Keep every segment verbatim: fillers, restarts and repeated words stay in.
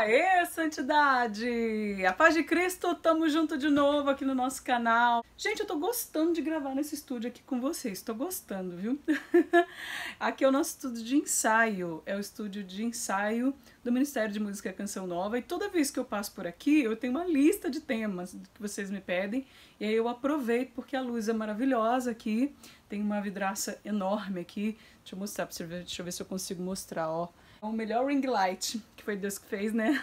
Aê, santidade! A paz de Cristo, tamo junto de novo aqui no nosso canal. Gente, eu tô gostando de gravar nesse estúdio aqui com vocês, tô gostando, viu? Aqui é o nosso estúdio de ensaio, é o estúdio de ensaio do Ministério de Música Canção Nova, e toda vez que eu passo por aqui, eu tenho uma lista de temas que vocês me pedem, e aí eu aproveito porque a luz é maravilhosa aqui, tem uma vidraça enorme aqui, deixa eu mostrar pra você ver, deixa eu ver se eu consigo mostrar, ó. O melhor ring light, que foi Deus que fez, né?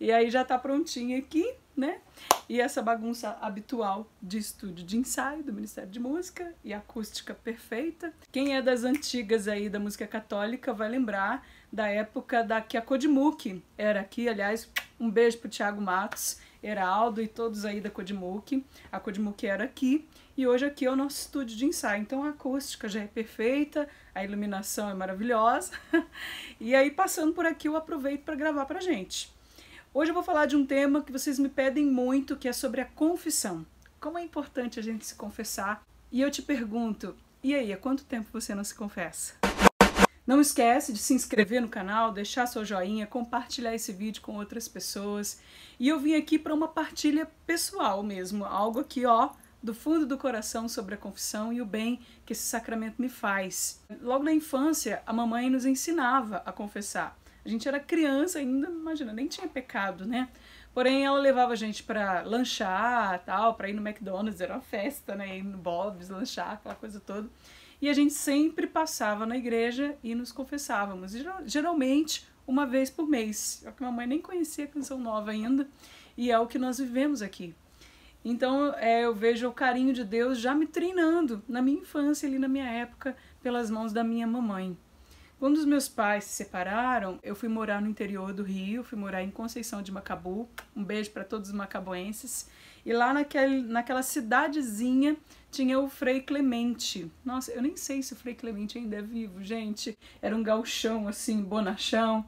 E aí já tá prontinho aqui, né? E essa bagunça habitual de estúdio de ensaio do Ministério de Música e acústica perfeita. Quem é das antigas aí da música católica vai lembrar da época da que a Codimuc era aqui. Aliás, um beijo pro Thiago Matos, Heraldo e todos aí da Codimuc. A Codimuc era aqui e hoje aqui é o nosso estúdio de ensaio. Então a acústica já é perfeita, a iluminação é maravilhosa. E aí passando por aqui eu aproveito para gravar pra gente. Hoje eu vou falar de um tema que vocês me pedem muito, que é sobre a confissão. Como é importante a gente se confessar. E eu te pergunto, e aí, há quanto tempo você não se confessa? Não esquece de se inscrever no canal, deixar seu joinha, compartilhar esse vídeo com outras pessoas. E eu vim aqui para uma partilha pessoal mesmo, algo aqui, ó, do fundo do coração sobre a confissão e o bem que esse sacramento me faz. Logo na infância, a mamãe nos ensinava a confessar. A gente era criança ainda, imagina, nem tinha pecado, né? Porém, ela levava a gente pra lanchar, tal, pra ir no McDonald's, era uma festa, né? Ir no Bob's, lanchar, aquela coisa toda. E a gente sempre passava na igreja e nos confessávamos, geralmente uma vez por mês. A minha mãe nem conhecia a Canção Nova ainda, e é o que nós vivemos aqui. Então, é, eu vejo o carinho de Deus já me treinando na minha infância, ali na minha época, pelas mãos da minha mamãe. Quando os meus pais se separaram, eu fui morar no interior do Rio, fui morar em Conceição de Macabu, um beijo para todos os macabuenses, e lá naquele, naquela cidadezinha tinha o Frei Clemente. Nossa, eu nem sei se o Frei Clemente ainda é vivo, gente, era um gauchão assim, bonachão,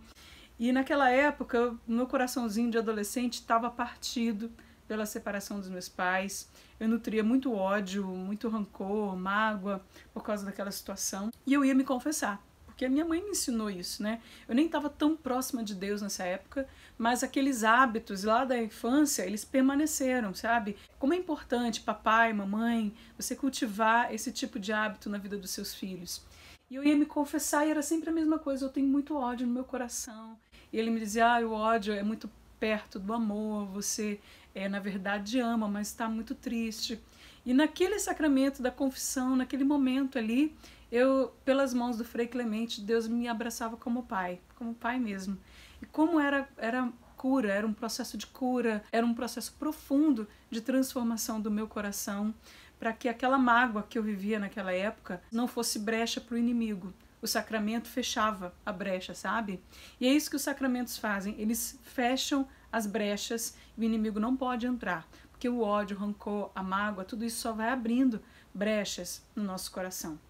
e naquela época meu coraçãozinho de adolescente estava partido pela separação dos meus pais. Eu nutria muito ódio, muito rancor, mágoa por causa daquela situação, e eu ia me confessar. Porque a minha mãe me ensinou isso, né? Eu nem estava tão próxima de Deus nessa época, mas aqueles hábitos lá da infância, eles permaneceram, sabe? Como é importante, papai, mamãe, você cultivar esse tipo de hábito na vida dos seus filhos. E eu ia me confessar e era sempre a mesma coisa, eu tenho muito ódio no meu coração. E ele me dizia, ah, o ódio é muito perto do amor, você, é, na verdade, ama, mas está muito triste. E naquele sacramento da confissão, naquele momento ali, eu, pelas mãos do Frei Clemente, Deus me abraçava como pai, como pai mesmo. E como era, era cura, era um processo de cura, era um processo profundo de transformação do meu coração, para que aquela mágoa que eu vivia naquela época não fosse brecha para o inimigo. O sacramento fechava a brecha, sabe? E é isso que os sacramentos fazem, eles fecham as brechas e o inimigo não pode entrar. Porque o ódio, o rancor, a mágoa, tudo isso só vai abrindo brechas no nosso coração.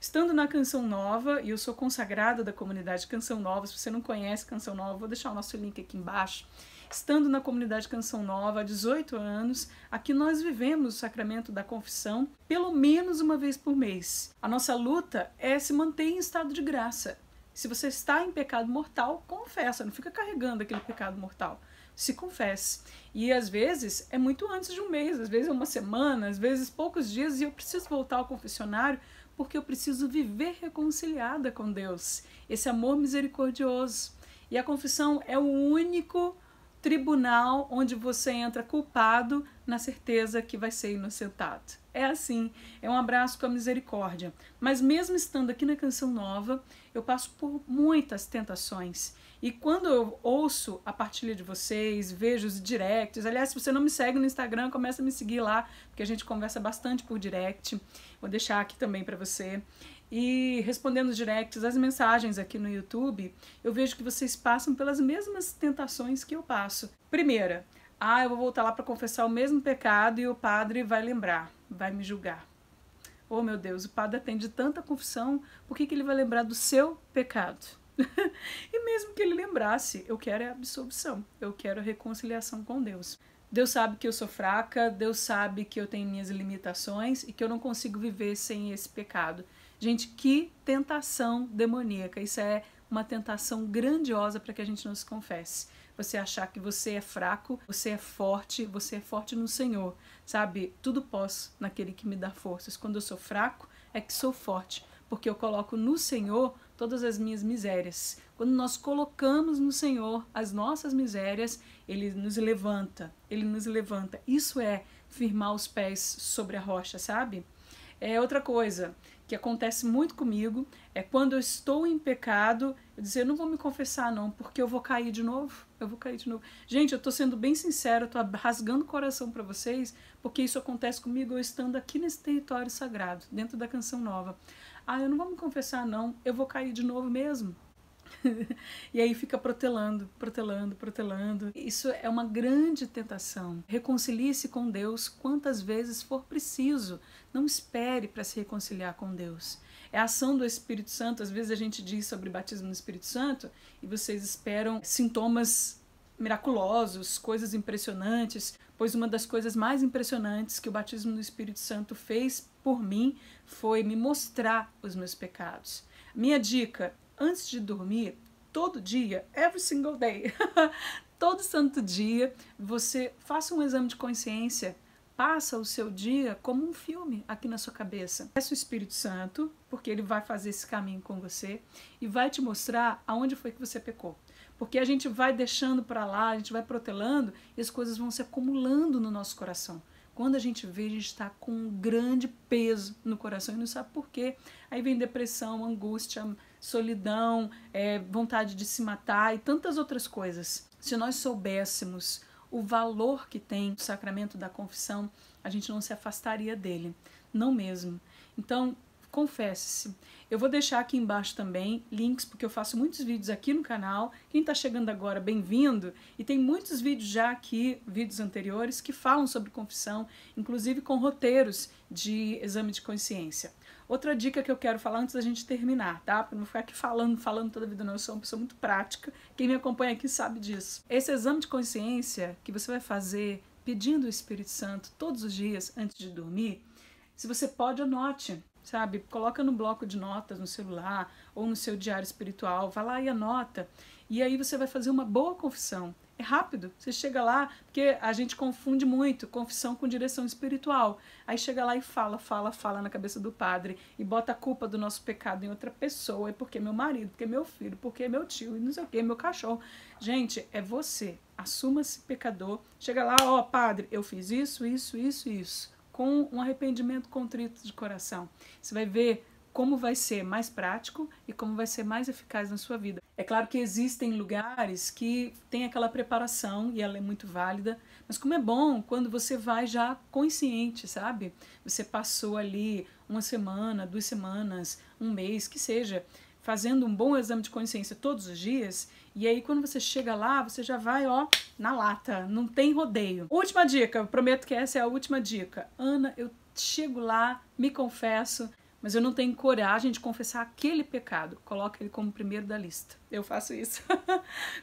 Estando na Canção Nova, e eu sou consagrada da comunidade Canção Nova, se você não conhece Canção Nova, vou deixar o nosso link aqui embaixo. Estando na comunidade Canção Nova há dezoito anos, aqui nós vivemos o sacramento da confissão pelo menos uma vez por mês. A nossa luta é se manter em estado de graça. Se você está em pecado mortal, confessa, não fica carregando aquele pecado mortal. Se confesse. E às vezes é muito antes de um mês, às vezes é uma semana, às vezes poucos dias, e eu preciso voltar ao confessionário porque eu preciso viver reconciliada com Deus, esse amor misericordioso. E a confissão é o único tribunal onde você entra culpado na certeza que vai ser inocentado. É assim, é um abraço com a misericórdia. Mas mesmo estando aqui na Canção Nova, eu passo por muitas tentações. E quando eu ouço a partilha de vocês, vejo os directs, aliás, se você não me segue no Instagram, começa a me seguir lá, porque a gente conversa bastante por direct, vou deixar aqui também para você. E respondendo os directs, as mensagens aqui no YouTube, eu vejo que vocês passam pelas mesmas tentações que eu passo. Primeira, ah, eu vou voltar lá para confessar o mesmo pecado e o padre vai lembrar, vai me julgar. Oh meu Deus, o padre atende tanta confissão, por que que ele vai lembrar do seu pecado? E mesmo que ele lembrasse, eu quero a absolvição, eu quero a reconciliação com Deus. Deus sabe que eu sou fraca, Deus sabe que eu tenho minhas limitações e que eu não consigo viver sem esse pecado. Gente, que tentação demoníaca, isso é uma tentação grandiosa para que a gente não se confesse. Você achar que você é fraco, você é forte, você é forte no Senhor, sabe? Tudo posso naquele que me dá forças. Quando eu sou fraco, é que sou forte, porque eu coloco no Senhor todas as minhas misérias. Quando nós colocamos no Senhor as nossas misérias, Ele nos levanta, Ele nos levanta. Isso é firmar os pés sobre a rocha, sabe? É outra coisa que acontece muito comigo, é quando eu estou em pecado, eu dizer, eu não vou me confessar não, porque eu vou cair de novo, eu vou cair de novo. Gente, eu estou sendo bem sincera, estou rasgando o coração para vocês, porque isso acontece comigo, eu estando aqui nesse território sagrado, dentro da Canção Nova. Ah, eu não vou me confessar não, eu vou cair de novo mesmo. E aí fica protelando, protelando, protelando. Isso é uma grande tentação. Reconcilie-se com Deus quantas vezes for preciso. Não espere para se reconciliar com Deus. É a ação do Espírito Santo. Às vezes a gente diz sobre batismo no Espírito Santo e vocês esperam sintomas miraculosos, coisas impressionantes, pois uma das coisas mais impressionantes que o batismo no Espírito Santo fez por mim foi me mostrar os meus pecados. Minha dica: antes de dormir, todo dia, every single day, todo santo dia, você faça um exame de consciência, passa o seu dia como um filme aqui na sua cabeça. Peça o Espírito Santo, porque ele vai fazer esse caminho com você e vai te mostrar aonde foi que você pecou. Porque a gente vai deixando para lá, a gente vai protelando e as coisas vão se acumulando no nosso coração. Quando a gente vê, a gente está com um grande peso no coração e não sabe por quê. Aí vem depressão, angústia, solidão, é, vontade de se matar e tantas outras coisas. Se nós soubéssemos o valor que tem o sacramento da confissão, a gente não se afastaria dele, não mesmo. Então, confesse-se. Eu vou deixar aqui embaixo também links, porque eu faço muitos vídeos aqui no canal. Quem está chegando agora, bem-vindo. E tem muitos vídeos já aqui, vídeos anteriores, que falam sobre confissão, inclusive com roteiros de exame de consciência. Outra dica que eu quero falar antes da gente terminar, tá? Para não ficar aqui falando, falando toda a vida, não. Eu sou uma pessoa muito prática. Quem me acompanha aqui sabe disso. Esse exame de consciência que você vai fazer pedindo o Espírito Santo todos os dias antes de dormir, se você pode, anote. Sabe, coloca no bloco de notas no celular ou no seu diário espiritual, vai lá e anota, e aí você vai fazer uma boa confissão. É rápido, você chega lá, porque a gente confunde muito confissão com direção espiritual, aí chega lá e fala, fala, fala na cabeça do padre e bota a culpa do nosso pecado em outra pessoa, é porque meu marido, porque meu filho, porque meu tio, e não sei o que, meu cachorro. Gente, é você, assuma-se pecador, chega lá, ó, padre, eu fiz isso, isso, isso, isso, com um arrependimento contrito de coração. Você vai ver como vai ser mais prático e como vai ser mais eficaz na sua vida. É claro que existem lugares que tem aquela preparação e ela é muito válida, mas como é bom quando você vai já consciente, sabe? Você passou ali uma semana, duas semanas, um mês, que seja, fazendo um bom exame de consciência todos os dias, e aí quando você chega lá, você já vai, ó, na lata, não tem rodeio. Última dica, eu prometo que essa é a última dica. Ana, eu chego lá, me confesso, mas eu não tenho coragem de confessar aquele pecado. Coloca ele como primeiro da lista. Eu faço isso.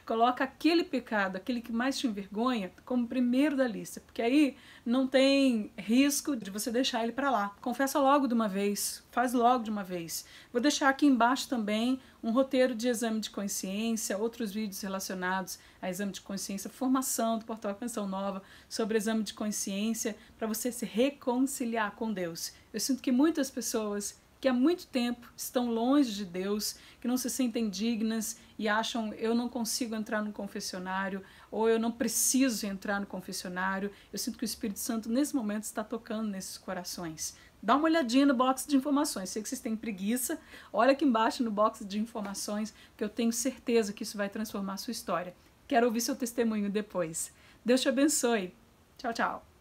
Coloca aquele pecado, aquele que mais te envergonha, como primeiro da lista, porque aí não tem risco de você deixar ele para lá. Confessa logo de uma vez, faz logo de uma vez. Vou deixar aqui embaixo também um roteiro de exame de consciência, outros vídeos relacionados a exame de consciência, formação do portal Canção Nova sobre exame de consciência para você se reconciliar com Deus. Eu sinto que muitas pessoas que há muito tempo estão longe de Deus, que não se sentem dignas e acham, eu não consigo entrar no confessionário, ou eu não preciso entrar no confessionário. Eu sinto que o Espírito Santo nesse momento está tocando nesses corações. Dá uma olhadinha no box de informações, sei que vocês têm preguiça, olha aqui embaixo no box de informações, que eu tenho certeza que isso vai transformar a sua história. Quero ouvir seu testemunho depois. Deus te abençoe. Tchau, tchau.